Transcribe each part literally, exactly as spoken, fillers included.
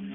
Oh,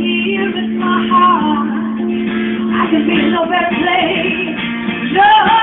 Here is my heart. I can be no better place. No.